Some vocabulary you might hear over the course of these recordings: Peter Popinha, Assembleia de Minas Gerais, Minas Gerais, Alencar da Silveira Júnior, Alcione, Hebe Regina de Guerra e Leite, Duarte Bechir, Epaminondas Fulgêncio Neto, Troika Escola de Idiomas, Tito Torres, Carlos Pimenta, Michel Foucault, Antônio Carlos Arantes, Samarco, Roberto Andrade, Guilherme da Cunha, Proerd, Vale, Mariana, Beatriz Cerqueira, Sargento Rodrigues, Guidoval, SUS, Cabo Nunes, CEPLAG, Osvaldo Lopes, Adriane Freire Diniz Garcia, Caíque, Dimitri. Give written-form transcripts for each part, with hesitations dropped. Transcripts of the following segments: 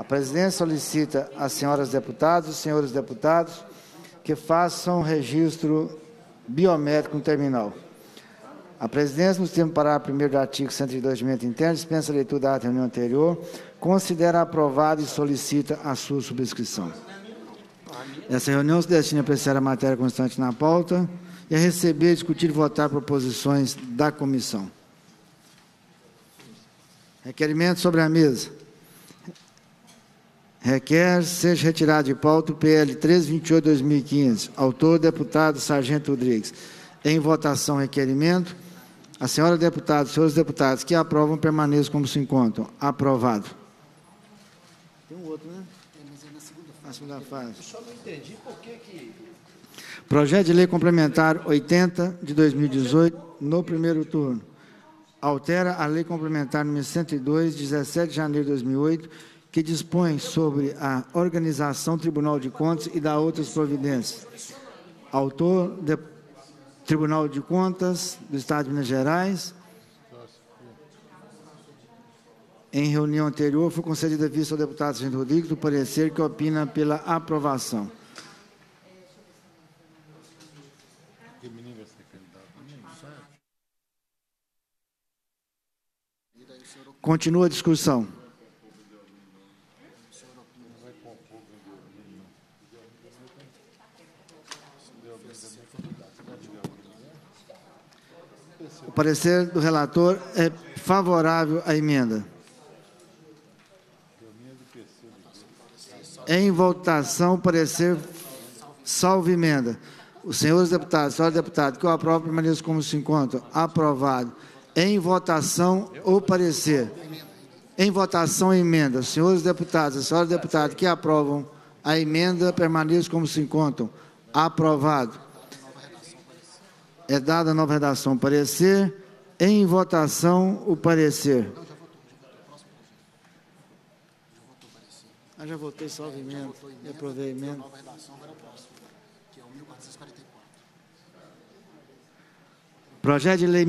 A presidência solicita às senhoras deputadas e senhores deputados que façam registro biométrico no terminal. A presidência, nos termos do parágrafo 1º do artigo 102 do regimento interno, dispensa a leitura da ata reunião anterior, considera aprovado e solicita a sua subscrição. Essa reunião se destina a apreciar a matéria constante na pauta e a receber, discutir e votar proposições da comissão. Requerimento sobre a mesa. Requer seja retirado de pauta o PL 1328/2015, autor deputado Sargento Rodrigues. Em votação, requerimento. A senhora deputada, os senhores deputados que aprovam permaneçam como se encontram. Aprovado. Tem um outro, né? É, mas é na segunda fase. Na segunda fase. Eu só não entendi por que que... Projeto de lei complementar 80 de 2018, no primeiro turno. Altera a lei complementar nº 102, 17 de janeiro de 2008, que dispõe sobre a organização do Tribunal de Contas e da outras providências. Autor, Tribunal de Contas do Estado de Minas Gerais. Em reunião anterior, foi concedida vista ao deputado Sargento Rodrigues do parecer que opina pela aprovação. Continua a discussão. O parecer do relator é favorável à emenda. Em votação, o parecer salvo emenda. Os senhores deputados, senhora deputada, que eu aprovo permaneçam como se encontram. Aprovado. Em votação, o parecer. Em votação, a emenda. Os senhores deputados, a senhora deputada, que aprovam a emenda, permaneçam como se encontram. Aprovado. É dada a nova redação. Parecer. Em votação, o parecer. Ah, já votei salvo emenda. Já aprovei a emenda. Nova redação, agora é o próximo, que é o 1444. Projeto de lei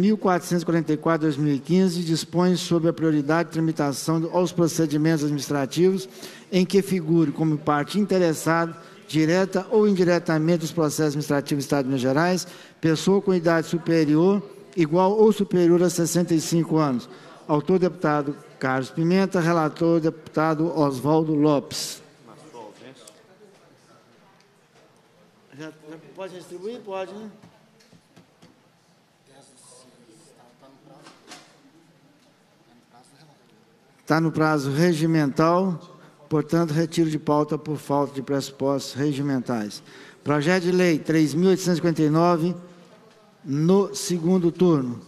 1444/2015 dispõe sobre a prioridade de tramitação aos procedimentos administrativos em que figure como parte interessada, direta ou indiretamente, os processos administrativos do Estado de Minas Gerais, pessoa com idade superior, igual ou superior a 65 anos. Autor, deputado Carlos Pimenta. Relator, deputado Osvaldo Lopes. Já pode distribuir? Pode, né? Está no prazo regimental, portanto, retiro de pauta por falta de pressupostos regimentais. Projeto de lei 3.859, no segundo turno.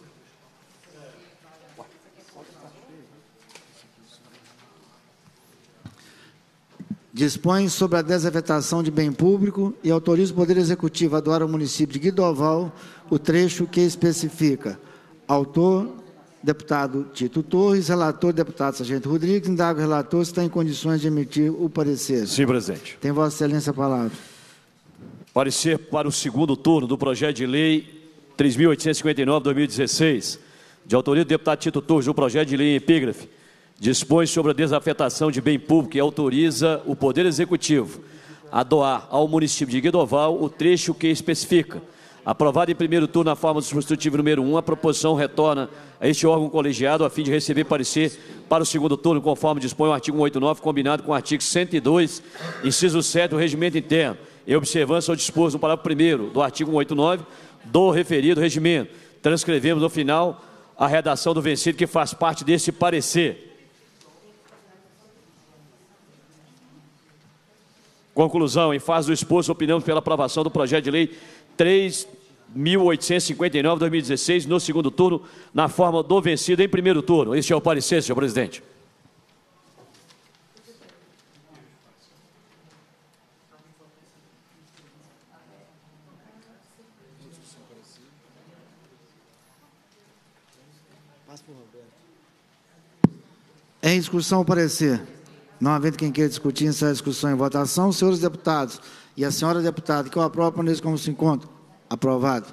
Dispõe sobre a desafetação de bem público e autoriza o Poder Executivo a doar ao município de Guidoval o trecho que especifica. Autor, deputado Tito Torres. Relator, deputado Sargento Rodrigues. Indago o relator se está em condições de emitir o parecer. Sim, presidente. Tem Vossa Excelência a palavra. Parecer para o segundo turno do projeto de lei 3.859/2016, de autoria do deputado Tito Torres, o projeto de lei em epígrafe dispõe sobre a desafetação de bem público e autoriza o Poder Executivo a doar ao município de Guidoval o trecho que especifica. Aprovado em primeiro turno na forma do substitutivo número 1, a proposição retorna a este órgão colegiado a fim de receber parecer para o segundo turno, conforme dispõe o artigo 189, combinado com o artigo 102, inciso 7 do regimento interno, em observância ao disposto no parágrafo 1º do artigo 189 do referido regimento. Transcrevemos no final a redação do vencido que faz parte desse parecer. Conclusão. Em fase do exposto, opinamos pela aprovação do projeto de lei 3.859/2016, no segundo turno, na forma do vencido em primeiro turno. Este é o parecer, senhor presidente. Em discussão, o parecer. Não havendo quem queira discutir, encerra a discussão em votação. Os senhores deputados e a senhora deputada que eu aprovo, permaneçam como se encontram. Aprovado.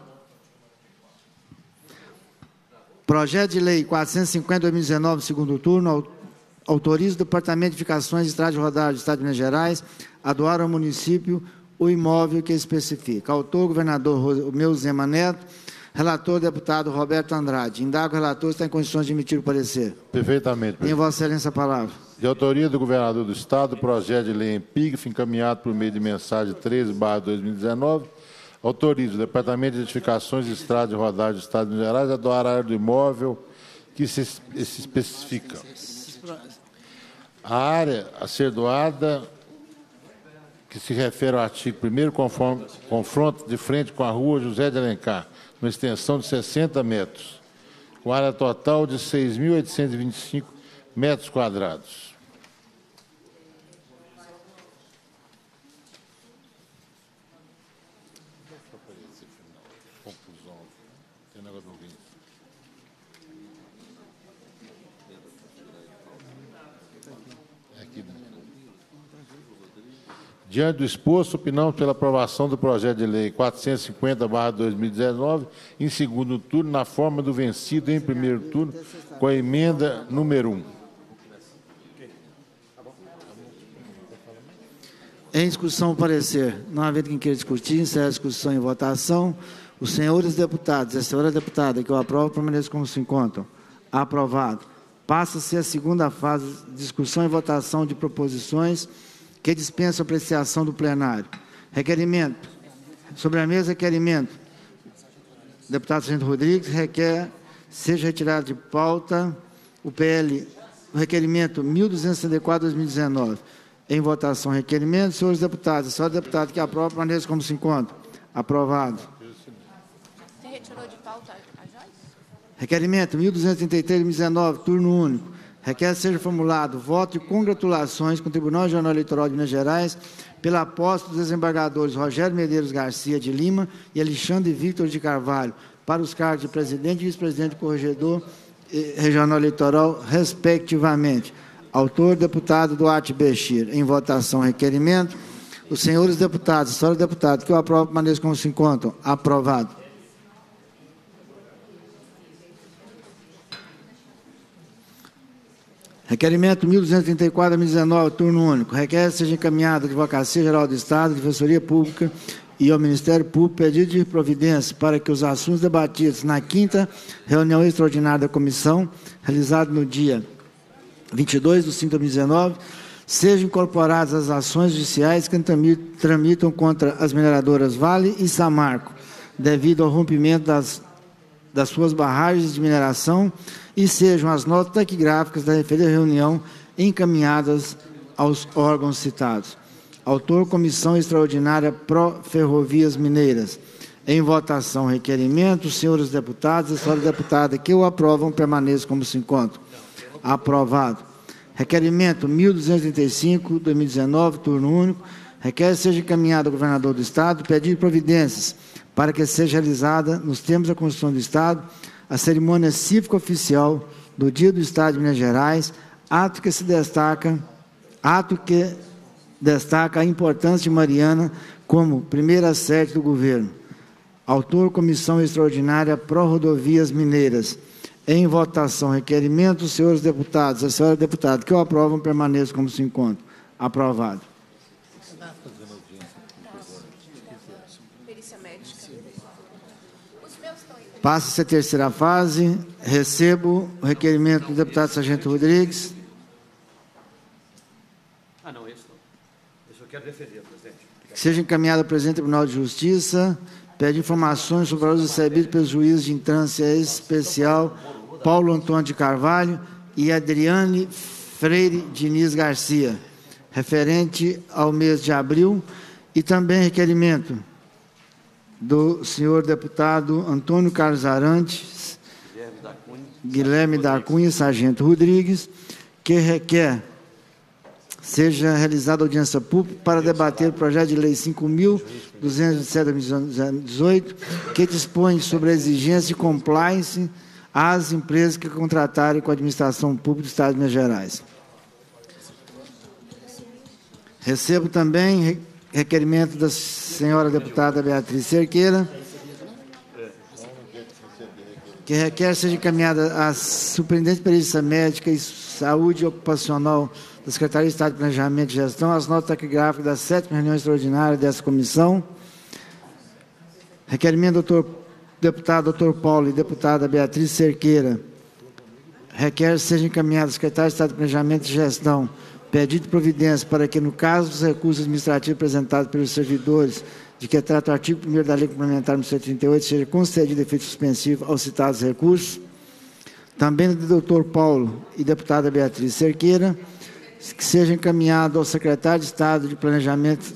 Projeto de lei 450/2019, segundo turno. autoriza o Departamento de Edificações e Estrada de Rodagem do Estado de Minas Gerais a doar ao município o imóvel que especifica. Autor, governador Romeu Zema Neto. Relator, deputado Roberto Andrade. Indago o relator se está em condições de emitir o parecer. Perfeitamente. Em Vossa Excelência a palavra. De autoria do governador do Estado, projeto de lei em PIGF, encaminhado por meio de mensagem 13/2019, autoriza o Departamento de Edificações e Estrada de Rodagem do Estado de Minas Gerais a doar a área do imóvel que se especifica. A área a ser doada, que se refere ao artigo 1º, conforme confronta de frente com a rua José de Alencar, numa extensão de 60 metros, com área total de 6.825 metros quadrados. Diante do exposto, opinamos pela aprovação do projeto de lei 450/2019, em segundo turno, na forma do vencido em primeiro turno, com a emenda número 1. Em discussão, o parecer. Não havendo quem queira discutir, encerra a discussão e votação. Os senhores deputados e a senhora deputada que eu aprovo, permaneçam como se encontram. Aprovado. Passa-se a segunda fase, discussão e votação de proposições que dispensa a apreciação do plenário. Requerimento. Sobre a mesa, requerimento. Deputado Sargento Rodrigues requer seja retirado de pauta o PL, o requerimento 1264/2019. Em votação, requerimento. Senhores deputados, senhora deputada que aprova, permaneça como se encontra. Aprovado. Você retirou de pauta a Joyce? Requerimento 1233/2019, turno único. Requer seja formulado voto de congratulações com o Tribunal Regional Eleitoral de Minas Gerais pela posse dos desembargadores Rogério Medeiros Garcia de Lima e Alexandre Victor de Carvalho para os cargos de presidente e vice-presidente do Corregedor Regional Eleitoral, respectivamente. Autor, deputado Duarte Bechir. Em votação, requerimento. Os senhores deputados, senhora deputada, que eu aprovo, permaneçam como se encontram. Aprovado. Requerimento 1234/2019, turno único. Requer seja encaminhado à Advocacia Geral do Estado, à Defensoria Pública e ao Ministério Público pedido de providência para que os assuntos debatidos na 5ª reunião extraordinária da comissão, realizada no dia 22/05/2019, sejam incorporadas as ações judiciais que tramitam contra as mineradoras Vale e Samarco, devido ao rompimento das suas barragens de mineração, e sejam as notas taquigráficas da referida reunião encaminhadas aos órgãos citados. Autor, Comissão Extraordinária Pro Ferrovias Mineiras. Em votação, requerimento. Os senhores deputados e a senhora deputada que o aprovam, permaneçam como se encontram. Aprovado. Requerimento 1235/2019, turno único. Requer seja encaminhado ao governador do Estado pedir providências para que seja realizada, nos termos da Constituição do Estado, a cerimônia cívica oficial do Dia do Estado de Minas Gerais, ato que destaca a importância de Mariana como primeira sede do governo. Autor, Comissão Extraordinária Pro Rodovias Mineiras. Em votação, requerimento. Os senhores deputados, a senhora deputada que o aprovam, permaneçam como se encontram. Aprovado. Passa-se a terceira fase. Recebo o requerimento do deputado Sargento Rodrigues. Esse eu quero defender, presidente. Que seja encaminhado ao presidente do Tribunal de Justiça. Pede informações sobre o valor recebido pelos juízes de instância especial Paulo Antônio de Carvalho e Adriane Freire Diniz Garcia, referente ao mês de abril, e também requerimento do senhor deputado Antônio Carlos Arantes, Guilherme da Cunha, Sargento Rodrigues, que requer seja realizada audiência pública para debater o projeto de lei 5.227/2018, que dispõe sobre a exigência de compliance às empresas que contratarem com a administração pública do Estado de Minas Gerais. Recebo também requerimento da senhora deputada Beatriz Cerqueira, que requer seja encaminhada à Superintendente de Perícia Médica e Saúde Ocupacional da Secretaria de Estado de Planejamento e Gestão, as notas taquigráficas da 7ª reunião extraordinária dessa comissão. Requerimento do deputado Dr. Paulo e deputada Beatriz Cerqueira. Requer seja encaminhado ao Secretário de Estado de Planejamento e Gestão pedido de providência para que, no caso dos recursos administrativos apresentados pelos servidores de que trata o artigo 1º da Lei Complementar nº 138, seja concedido efeito suspensivo aos citados recursos. Também do doutor Paulo e deputada Beatriz Cerqueira, que seja encaminhado ao secretário de Estado de Planejamento,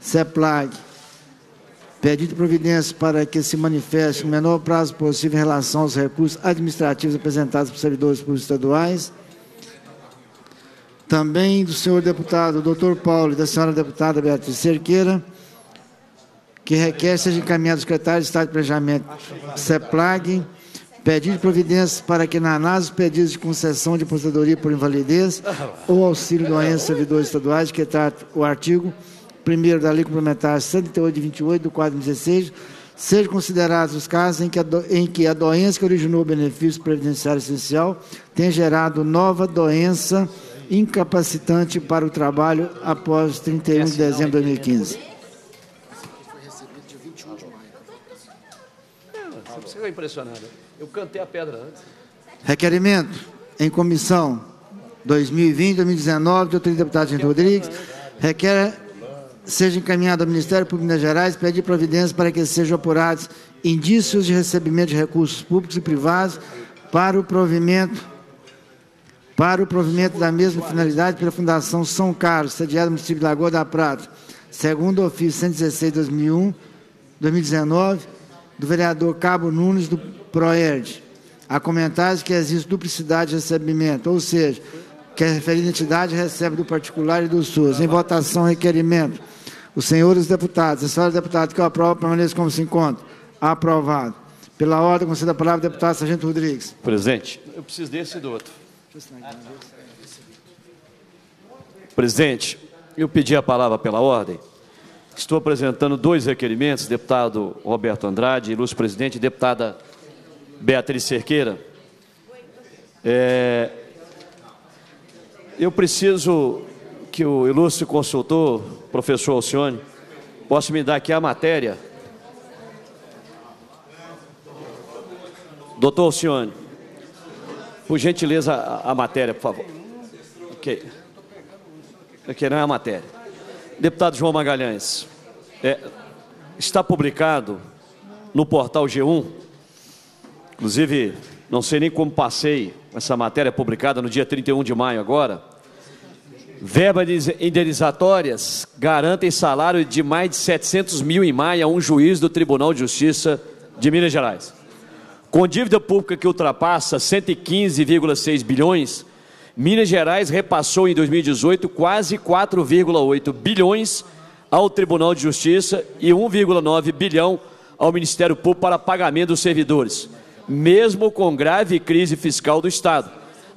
CEPLAG, pedido de providência para que se manifeste no menor prazo possível em relação aos recursos administrativos apresentados por servidores públicos estaduais. Também do senhor deputado doutor Paulo e da senhora deputada Beatriz Cerqueira, que requer seja encaminhado ao secretário de Estado de Planejamento, CEPLAG, pedido de providências para que, na análise dos pedidos de concessão de aposentadoria por invalidez ou auxílio doença aos servidores estaduais, que trata o artigo 1º da Lei Complementar 138 de 28 do quadro 16, sejam considerados os casos em que a doença que originou o benefício previdenciário essencial tenha gerado nova doença incapacitante para o trabalho após 31 de dezembro de 2015. Foi recebido de 21 de maio. Você ficou impressionado. Eu cantei a pedra antes. Requerimento em comissão 2020-2019 de autoria do deputado Sargento Rodrigues. Requer seja encaminhado ao Ministério Público de Minas Gerais pedir providência para que sejam apurados indícios de recebimento de recursos públicos e privados para o provimento da mesma finalidade pela Fundação São Carlos, sediada no município de Lagoa da Prata, segundo o ofício 116/2019 do vereador Cabo Nunes do Proerd. Há comentários que existe duplicidade de recebimento, ou seja, que a referida entidade recebe do particular e do SUS. Em votação, requerimento. Os senhores deputados, a senhora deputada que eu aprovo, permaneça como se encontra. Aprovado. Pela ordem, conceda a palavra ao deputado Sargento Rodrigues. Presidente, eu preciso desse e do outro. Presidente, eu pedi a palavra pela ordem. Estou apresentando dois requerimentos, deputado Roberto Andrade, ilustre presidente, e deputada Beatriz Cerqueira. Eu preciso que o ilustre consultor, professor Alcione, possa me dar aqui a matéria. Doutor Alcione, por gentileza, a matéria, por favor. Ok. Aqui não é a matéria. Deputado João Magalhães, está publicado no portal G1, inclusive, não sei nem como passei essa matéria publicada no dia 31 de maio agora. Verbas indenizatórias garantem salário de mais de 700 mil em maio a um juiz do Tribunal de Justiça de Minas Gerais. Com dívida pública que ultrapassa 115,6 bilhões, Minas Gerais repassou em 2018 quase 4,8 bilhões ao Tribunal de Justiça e 1,9 bilhão ao Ministério Público para pagamento dos servidores, mesmo com grave crise fiscal do Estado.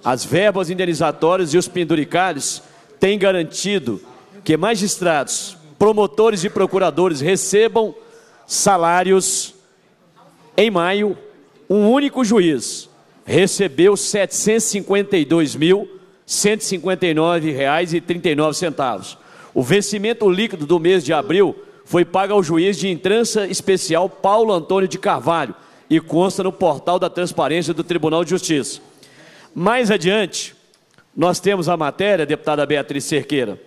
As verbas indenizatórias e os penduricários têm garantido que magistrados, promotores e procuradores recebam salários. Em maio, um único juiz recebeu R$ 752.159,39. O vencimento líquido do mês de abril foi pago ao juiz de intrança especial Paulo Antônio de Carvalho, e consta no portal da transparência do Tribunal de Justiça. Mais adiante, nós temos a matéria, deputada Beatriz Cerqueira,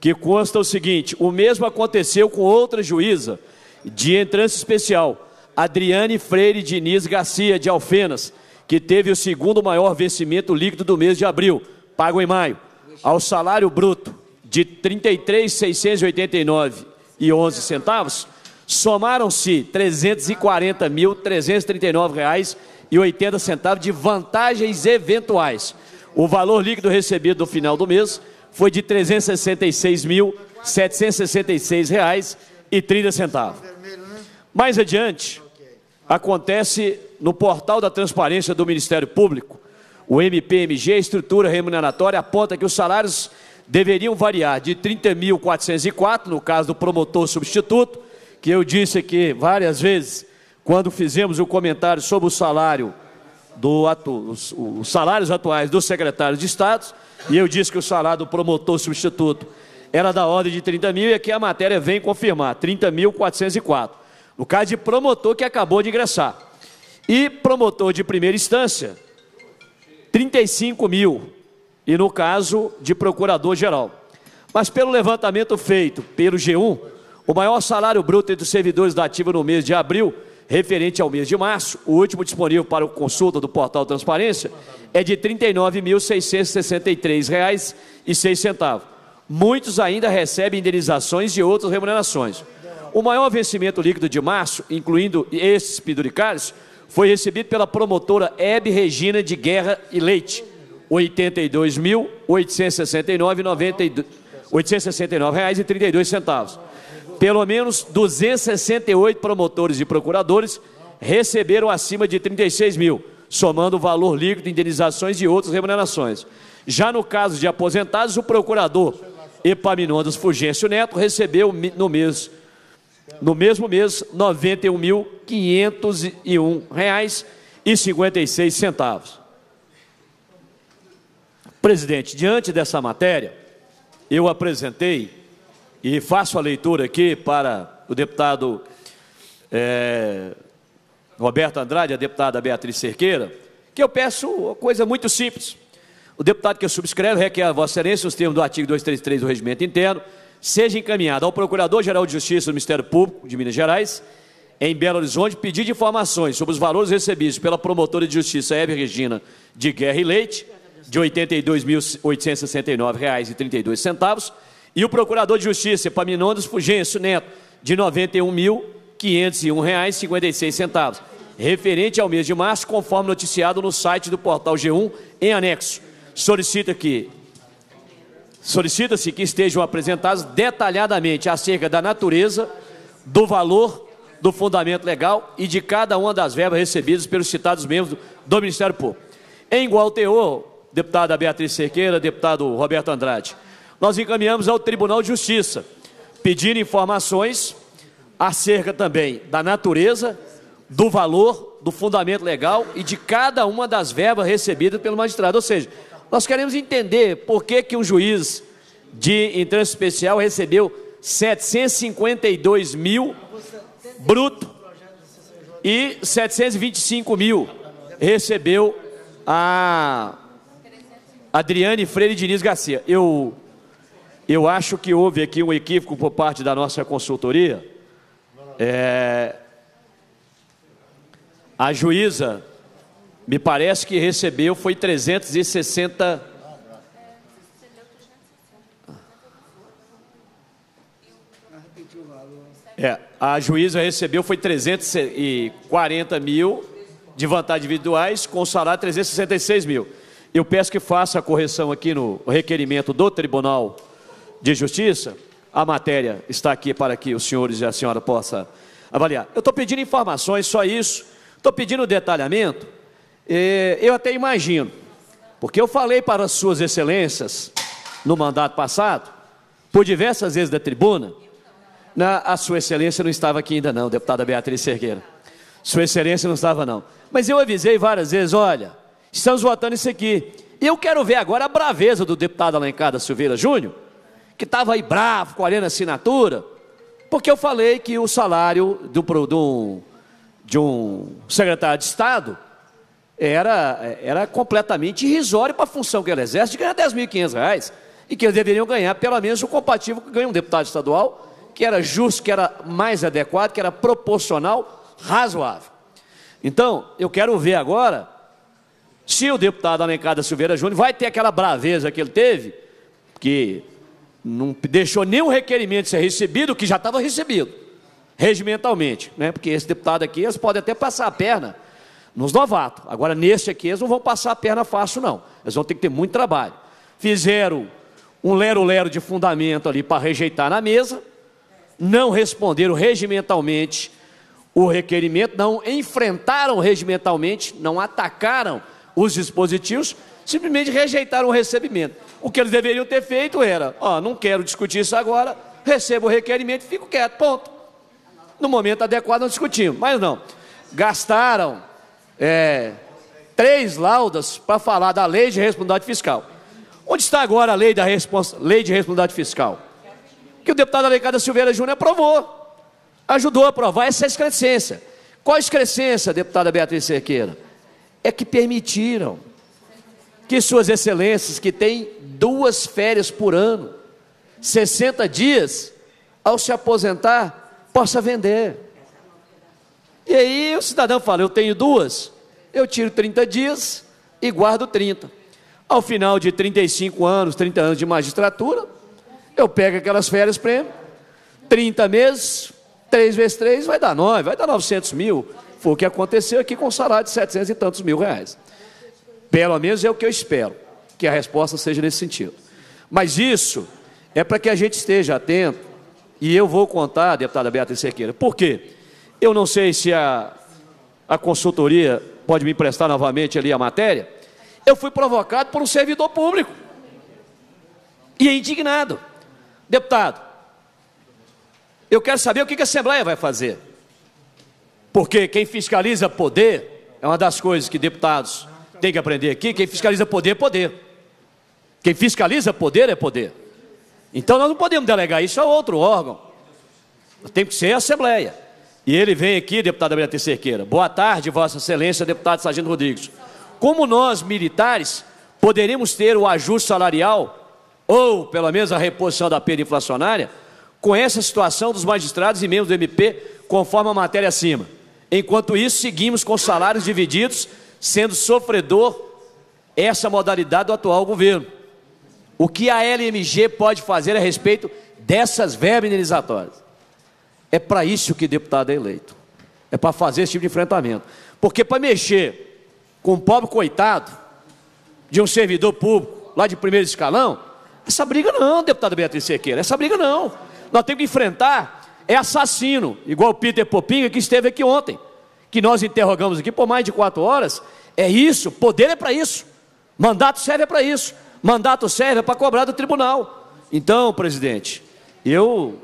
que consta o seguinte: o mesmo aconteceu com outra juíza de entrância especial, Adriane Freire Diniz Garcia, de Alfenas, que teve o segundo maior vencimento líquido do mês de abril, pago em maio, ao salário bruto de R$ 33.689,11, somaram-se R$ 340.339,80 de vantagens eventuais. O valor líquido recebido no final do mês foi de R$ 366.766,30. Mais adiante, acontece no portal da transparência do Ministério Público, o MPMG, a estrutura remuneratória, aponta que os salários deveriam variar de R$ 30.404, no caso do promotor substituto, que eu disse aqui várias vezes, quando fizemos o comentário sobre o salário os salários atuais dos secretários de Estado, e eu disse que o salário do promotor substituto era da ordem de 30 mil, e aqui a matéria vem confirmar, 30.404. No caso de promotor que acabou de ingressar. E promotor de primeira instância, 35 mil, e no caso de procurador-geral. Mas pelo levantamento feito pelo G1, o maior salário bruto entre os servidores da ativa no mês de abril, referente ao mês de março, o último disponível para consulta do portal Transparência, é de R$ 39.663,06. Muitos ainda recebem indenizações e outras remunerações. O maior vencimento líquido de março, incluindo esses penduricários, foi recebido pela promotora Hebe Regina de Guerra e Leite, R$ 82.869,32. Pelo menos 268 promotores e procuradores receberam acima de 36 mil, somando o valor líquido de indenizações e outras remunerações. Já no caso de aposentados, o procurador Epaminondas Fulgêncio Neto recebeu no mesmo mês R$ 91.501,56. Presidente, diante dessa matéria, eu apresentei e faço a leitura aqui para o deputado Roberto Andrade, a deputada Beatriz Cerqueira, que eu peço uma coisa muito simples. O deputado que eu subscrevo requer a Vossa Excelência, os termos do artigo 233 do Regimento Interno, seja encaminhado ao Procurador-Geral de Justiça do Ministério Público de Minas Gerais, em Belo Horizonte, pedir informações sobre os valores recebidos pela promotora de justiça Hebe Regina de Guerra e Leite, de R$ 82.869,32, e o procurador de justiça, Epaminondas Fulgêncio Neto, de R$ 91.501,56, referente ao mês de março, conforme noticiado no site do portal G1, em anexo. Solicita-se que estejam apresentados detalhadamente acerca da natureza, do valor, do fundamento legal e de cada uma das verbas recebidas pelos citados membros do Ministério Público. Em igual teor, deputada Beatriz Cerqueira, deputado Roberto Andrade, nós encaminhamos ao Tribunal de Justiça, pedindo informações acerca também da natureza, do valor, do fundamento legal e de cada uma das verbas recebidas pelo magistrado. Ou seja, nós queremos entender por que um juiz de instância especial recebeu R$ 752 mil bruto e R$ 725 mil recebeu a Adriane Freire Diniz Garcia. Eu acho que houve aqui um equívoco por parte da nossa consultoria. A juíza, me parece que recebeu, foi 360... a juíza recebeu, foi 340 mil de vantagens individuais, com salário 366 mil. Eu peço que faça a correção aqui no requerimento do Tribunal de Justiça. A matéria está aqui para que os senhores e a senhora possam avaliar. Eu estou pedindo informações, só isso. Estou pedindo detalhamento. Eu até imagino, porque eu falei para as suas excelências no mandato passado, por diversas vezes da tribuna, a sua excelência não estava aqui ainda não, deputada Beatriz Cerqueira. Sua excelência não estava não. Mas eu avisei várias vezes, olha, estamos votando isso aqui. E eu quero ver agora a braveza do deputado Alencar da Silveira Júnior, que estava aí bravo, com a arena assinatura, porque eu falei que o salário de um secretário de Estado era completamente irrisório para a função que ele exerce, de ganhar R$ 10.500, e que eles deveriam ganhar pelo menos o compatível que ganha um deputado estadual, que era justo, que era mais adequado, que era proporcional, razoável. Então, eu quero ver agora se o deputado Alencar da Silveira Júnior vai ter aquela braveza que ele teve, que não deixou nenhum requerimento ser recebido, que já estava recebido, regimentalmente, né? Porque esse deputado aqui, eles podem até passar a perna nos novatos. Agora, nesse aqui, eles não vão passar a perna fácil, não. Eles vão ter que ter muito trabalho. Fizeram um lero-lero de fundamento ali para rejeitar na mesa, não responderam regimentalmente o requerimento, não enfrentaram regimentalmente, não atacaram os dispositivos, simplesmente rejeitaram o recebimento. O que eles deveriam ter feito era, ó, não quero discutir isso agora, recebo o requerimento e fico quieto, ponto. No momento adequado não discutimos, mas não. Gastaram três laudas para falar da lei de responsabilidade fiscal. Onde está agora a lei de responsabilidade fiscal? Que o deputado Alencar da Silveira Júnior aprovou, ajudou a aprovar essa excrescência. Qual excrescência, deputada Beatriz Cerqueira? É que permitiram que suas excelências, que têm 2 férias por ano, 60 dias, ao se aposentar, possa vender. E aí o cidadão fala, eu tenho 2, eu tiro 30 dias e guardo 30. Ao final de 35 anos, 30 anos de magistratura, eu pego aquelas férias prêmio, 30 meses, 3 vezes 3 vai dar 9, vai dar 900 mil. Foi o que aconteceu aqui com um salário de 700 e tantos mil reais. Pelo menos é o que eu espero, que a resposta seja nesse sentido. Mas isso é para que a gente esteja atento, e eu vou contar, deputada Beatriz Cerqueira, por quê? Eu não sei se a consultoria pode me emprestar novamente ali a matéria. Eu fui provocado por um servidor público e indignado. Deputado, eu quero saber o que a Assembleia vai fazer. Porque quem fiscaliza poder, é uma das coisas que deputados têm que aprender aqui, quem fiscaliza poder é poder. Quem fiscaliza poder é poder. Então nós não podemos delegar isso a outro órgão. Tem que ser a Assembleia. E ele vem aqui, deputada Beatriz Cerqueira. Boa tarde, Vossa Excelência, deputado Sargento Rodrigues. Como nós, militares, poderemos ter o ajuste salarial, ou pelo menos a reposição da perda inflacionária, com essa situação dos magistrados e membros do MP, conforme a matéria acima. Enquanto isso, seguimos com salários divididos, sendo sofredor essa modalidade do atual governo. O que a LMG pode fazer a respeito dessas verbas indenizatórias? É para isso que o deputado é eleito. É para fazer esse tipo de enfrentamento. Porque para mexer com o pobre coitado de um servidor público lá de primeiro escalão, essa briga não, deputada Beatriz Cerqueira, essa briga não. Nós temos que enfrentar é assassino, igual o Peter Popinha, que esteve aqui ontem, que nós interrogamos aqui por mais de 4 horas. É isso, poder é para isso, mandato serve é para isso, mandato serve é para cobrar do tribunal. Então, presidente, eu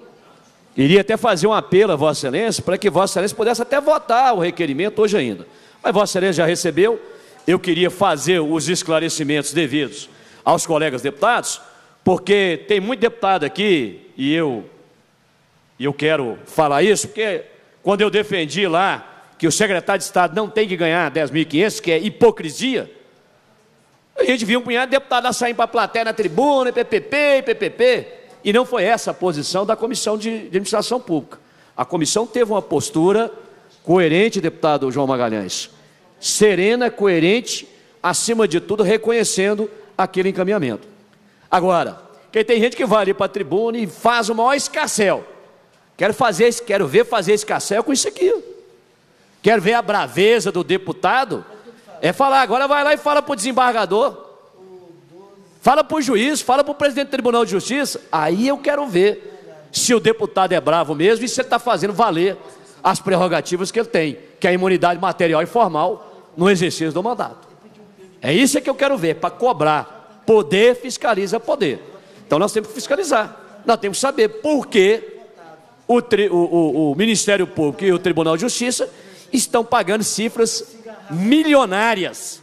iria até fazer um apelo a Vossa Excelência, para que Vossa Excelência pudesse até votar o requerimento hoje ainda. Mas Vossa Excelência já recebeu, eu queria fazer os esclarecimentos devidos aos colegas deputados, porque tem muito deputado aqui, e eu quero falar isso, porque quando eu defendi lá que o secretário de Estado não tem que ganhar 10.500, que é hipocrisia, a gente viu um punhado de deputado saindo para a plateia na tribuna, PPP, e não foi essa a posição da Comissão de Administração Pública. A comissão teve uma postura coerente, deputado João Magalhães, serena, coerente, acima de tudo, reconhecendo aquele encaminhamento. Agora, porque tem gente que vai ali para a tribuna e faz o maior escarcéu. Quero ver fazer escarcéu com isso aqui. Quero ver a braveza do deputado. É falar, agora vai lá e fala para o desembargador. Fala para o juiz, fala para o presidente do Tribunal de Justiça. Aí eu quero ver se o deputado é bravo mesmo e se ele está fazendo valer as prerrogativas que ele tem, que é a imunidade material e formal no exercício do mandato. É isso que eu quero ver, para cobrar. Poder fiscaliza poder. Então nós temos que fiscalizar, nós temos que saber por que o Ministério Público e o Tribunal de Justiça estão pagando cifras milionárias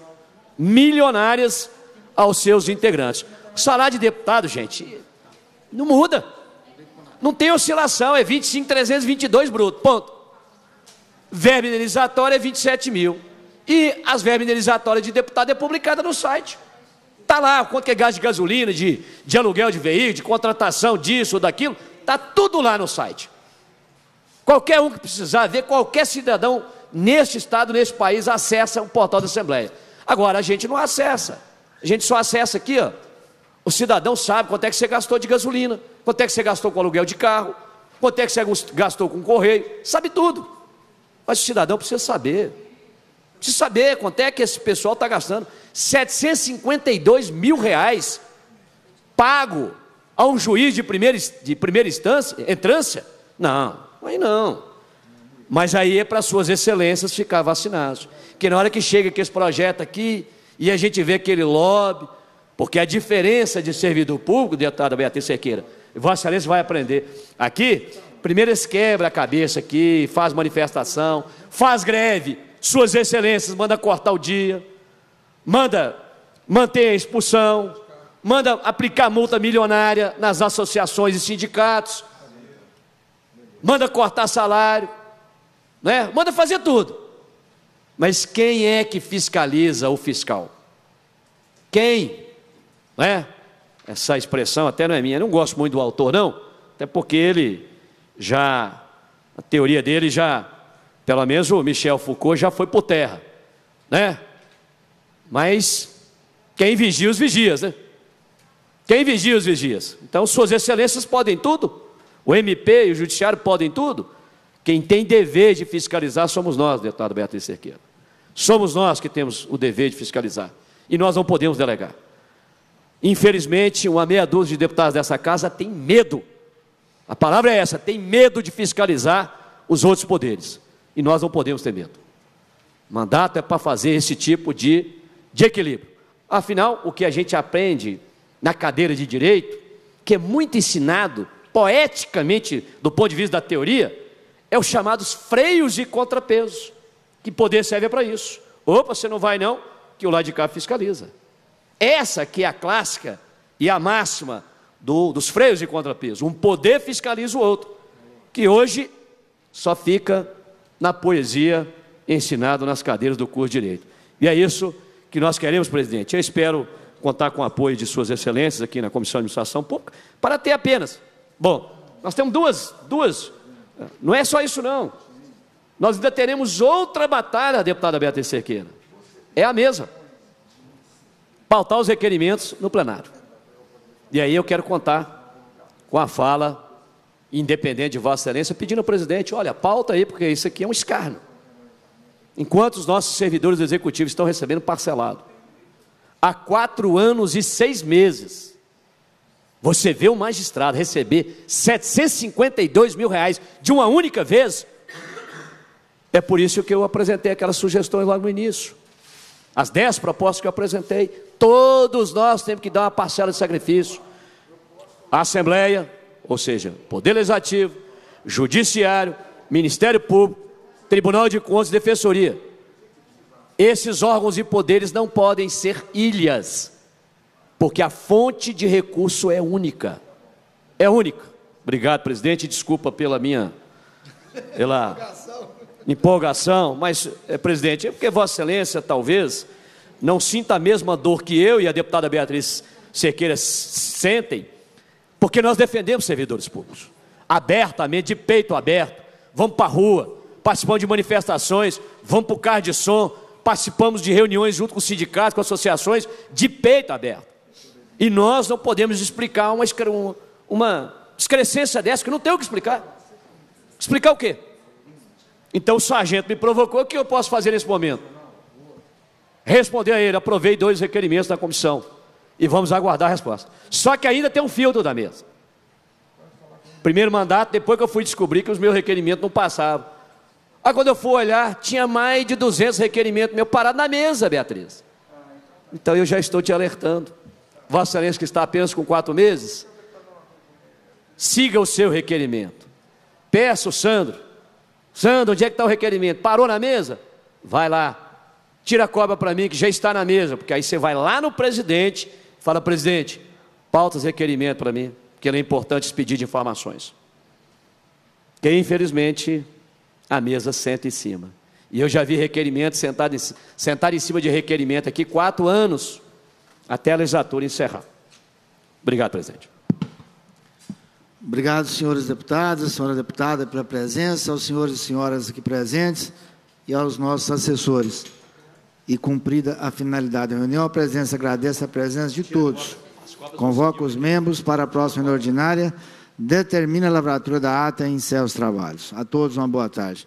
aos seus integrantes. O salário de deputado, gente, não muda, não tem oscilação, é 25.322 bruto, ponto. Verba indenizatória é 27 mil, e as verbas indenizatórias de deputado é publicada no site. Está lá, quanto que é gasto de gasolina, de aluguel de veículo, de contratação disso ou daquilo, está tudo lá no site. Qualquer um que precisar ver, qualquer cidadão neste estado, neste país, acessa o portal da Assembleia. Agora, a gente não acessa, a gente só acessa aqui, ó. O cidadão sabe quanto é que você gastou de gasolina, quanto é que você gastou com aluguel de carro, quanto é que você gastou com correio, sabe tudo. Mas o cidadão precisa saber. Preciso saber quanto é que esse pessoal está gastando. 752 mil reais pago a um juiz de primeira entrância? Não, aí não. Mas aí é para suas excelências ficar vacinados. Porque na hora que chega aqui esse projeto aqui e a gente vê aquele lobby, porque a diferença de servidor público, deputada Beatriz Cerqueira, Vossa Excelência vai aprender. Aqui, primeiro eles quebram a cabeça aqui, faz manifestação, faz greve. Suas excelências mandam cortar o dia, manda manter a expulsão, manda aplicar multa milionária nas associações e sindicatos, manda cortar salário, né? Manda fazer tudo. Mas quem é que fiscaliza o fiscal? Quem? Né? Essa expressão até não é minha, eu não gosto muito do autor, não, até porque ele já, a teoria dele já, pelo menos o Michel Foucault já foi por terra, né? Mas quem vigia os vigias, né? Quem vigia os vigias? Então, suas excelências podem tudo, o MP e o Judiciário podem tudo, quem tem dever de fiscalizar somos nós, deputado Beatriz Cerqueira. Somos nós que temos o dever de fiscalizar, e nós não podemos delegar. Infelizmente, uma meia dúzia de deputados dessa casa tem medo, a palavra é essa, tem medo de fiscalizar os outros poderes, e nós não podemos ter medo. O mandato é para fazer esse tipo de equilíbrio. Afinal, o que a gente aprende na cadeira de Direito, que é muito ensinado, poeticamente, do ponto de vista da teoria, é os chamados freios e contrapesos, que poder serve para isso. Opa, você não vai não, que o lado de cá fiscaliza. Essa que é a clássica e a máxima dos freios e contrapesos. Um poder fiscaliza o outro, que hoje só fica na poesia ensinado nas cadeiras do curso de Direito. E é isso que nós queremos, presidente. Eu espero contar com o apoio de suas excelências aqui na Comissão de Administração Pública, para ter apenas... Bom, nós temos duas... Não é só isso, não. Nós ainda teremos outra batalha, deputada Beatriz Cerqueira. É a mesma. Pautar os requerimentos no plenário. E aí eu quero contar com a fala independente de Vossa Excelência, pedindo ao presidente, olha, pauta aí, porque isso aqui é um escárnio. Enquanto os nossos servidores executivos estão recebendo parcelado há 4 anos e 6 meses, você vê um magistrado receber R$ 752 mil de uma única vez? É por isso que eu apresentei aquelas sugestões lá no início. As 10 propostas que eu apresentei, todos nós temos que dar uma parcela de sacrifício. A Assembleia, ou seja, Poder Legislativo, Judiciário, Ministério Público, Tribunal de Contas e Defensoria. Esses órgãos e poderes não podem ser ilhas, porque a fonte de recurso é única. É única. Obrigado, presidente, desculpa pela minha empolgação, mas, presidente, é porque Vossa Excelência, talvez, não sinta a mesma dor que eu e a deputada Beatriz Cerqueira sentem, porque nós defendemos servidores públicos, abertamente, de peito aberto, vamos para a rua, participamos de manifestações, vamos para o carro de som, participamos de reuniões junto com sindicatos, com associações, de peito aberto. E nós não podemos explicar uma excrescência dessa, que não tem o que explicar. Explicar o quê? Então o sargento me provocou, o que eu posso fazer nesse momento? Responder a ele, aprovei 2 requerimentos da comissão e vamos aguardar a resposta. Só que ainda tem um filtro da mesa. Primeiro mandato, depois que eu fui descobrir que os meus requerimentos não passavam. Aí quando eu fui olhar, tinha mais de 200 requerimentos meus parados na mesa, Beatriz. Então eu já estou te alertando. Vossa Excelência, que está apenas com 4 meses, siga o seu requerimento. Peça o Sandro. Sandro, onde é que está o requerimento? Parou na mesa? Vai lá, tira a cobra para mim que já está na mesa, porque aí você vai lá no presidente, fala, presidente, pauta os requerimentos para mim, porque ele é importante esse pedido de informações. Que infelizmente a mesa senta em cima. E eu já vi requerimento sentado em cima de requerimento aqui 4 anos, até a legislatura encerrar. Obrigado, presidente. Obrigado, senhores deputados, senhora deputada, pela presença, aos senhores e senhoras aqui presentes e aos nossos assessores. E cumprida a finalidade da reunião, a presença agradece a presença de todos. Convoca os membros para a próxima reunião ordinária, determina a lavratura da ata e encerra os trabalhos. A todos uma boa tarde.